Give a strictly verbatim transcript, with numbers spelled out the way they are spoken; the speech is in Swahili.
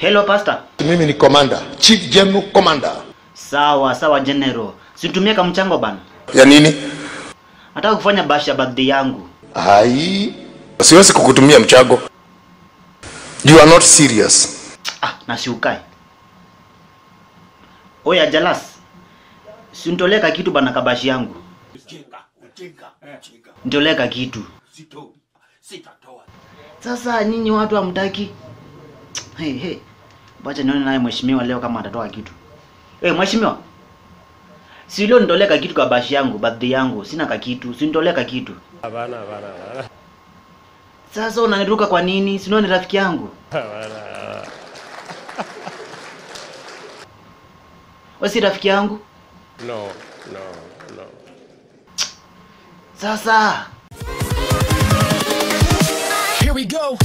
Hello pastor. Mimi ni commander, chief general commander. Sawa, sawa general. Situmie kama mchango bana. Ya nini? Nataka kufanya basha birthday yangu. Hai. Siwezi kukutumia mchango. You are not serious. Ah, na siukai. Oya jealous. Sintoleka kitu bana kabashi yangu. Ntoleka kitu. Sasa nyinyi watu hamtaki. Hey, hey. Bacha nione naye mheshimiwa leo kama atatoa kitu. Eh, hey, mheshimiwa. Si leo ndoleka kitu kwa bashi yangu, birthday yangu, sina ka kitu, si ndoleka kitu. Hapana, hapana. Sasa unaniruka kwa nini? Si unaona rafiki yangu? Hapana. Wasi rafiki yangu? No, no, no. Sasa. Here we go.